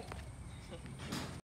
Okay.